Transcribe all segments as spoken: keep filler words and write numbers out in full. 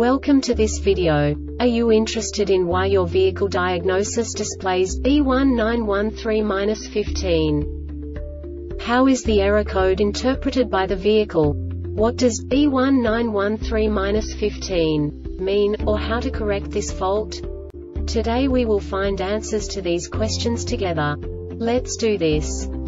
Welcome to this video. Are you interested in why your vehicle diagnosis displays B one nine one three dash fifteen? How is the error code interpreted by the vehicle? What does B one nine one three dash fifteen mean, or how to correct this fault? Today we will find answers to these questions together. Let's do this.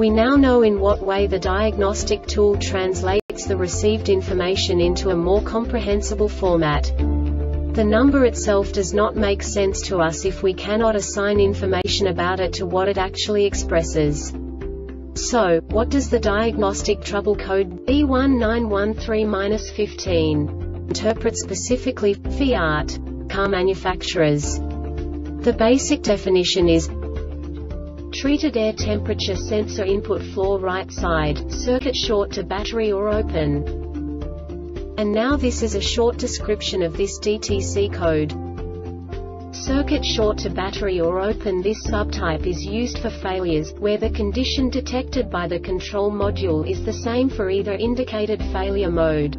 We now know in what way the diagnostic tool translates the received information into a more comprehensible format. The number itself does not make sense to us if we cannot assign information about it to what it actually expresses. So, what does the diagnostic trouble code B one nine one three dash fifteen interpret specifically for Fiat car manufacturers? The basic definition is treated air temperature sensor input floor right side, circuit short to battery or open. And now this is a short description of this D T C code. Circuit short to battery or open. This subtype is used for failures, where the condition detected by the control module is the same for either indicated failure mode.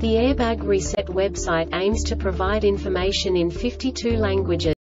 The Airbag Reset website aims to provide information in fifty-two languages.